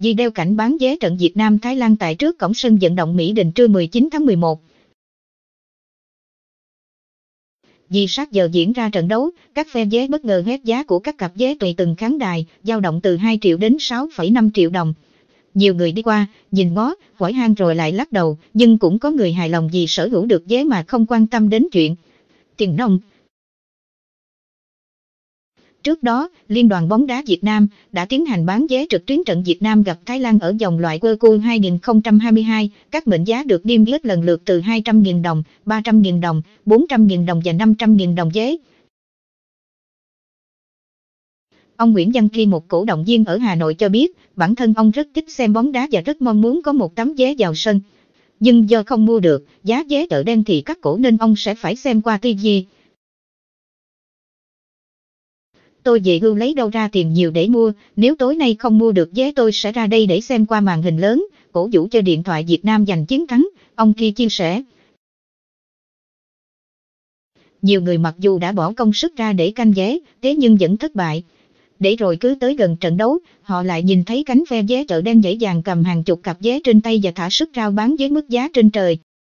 video cảnh bán vé trận Việt Nam Thái Lan tại trước cổng sân vận động Mỹ Đình trưa 19 tháng 11. Vì sát giờ diễn ra trận đấu, các phe vé bất ngờ hét giá của các cặp vé tùy từng khán đài, dao động từ 2 triệu đến 6,5 triệu đồng. Nhiều người đi qua, nhìn ngó, hỏi han rồi lại lắc đầu, nhưng cũng có người hài lòng vì sở hữu được vé mà không quan tâm đến chuyện tiền nong. Trước đó, Liên đoàn Bóng đá Việt Nam đã tiến hành bán vé trực tuyến trận Việt Nam gặp Thái Lan ở vòng loại World Cup 2022. Các mệnh giá được niêm yết lần lượt từ 200.000 đồng, 300.000 đồng, 400.000 đồng và 500.000 đồng vé. Ông Nguyễn Văn Kim, một cổ động viên ở Hà Nội cho biết, bản thân ông rất thích xem bóng đá và rất mong muốn có một tấm vé vào sân. Nhưng do không mua được, giá vé chợ đen thì cắt cổ nên ông sẽ phải xem qua TV. Tôi về hưu lấy đâu ra tiền nhiều để mua, nếu tối nay không mua được vé tôi sẽ ra đây để xem qua màn hình lớn, cổ vũ cho điện thoại Việt Nam giành chiến thắng, ông Kim chia sẻ. Nhiều người mặc dù đã bỏ công sức ra để canh vé, thế nhưng vẫn thất bại. Để rồi cứ tới gần trận đấu, họ lại nhìn thấy cánh phe vé chợ đen dễ dàng cầm hàng chục cặp vé trên tay và thả sức rao bán với mức giá trên trời.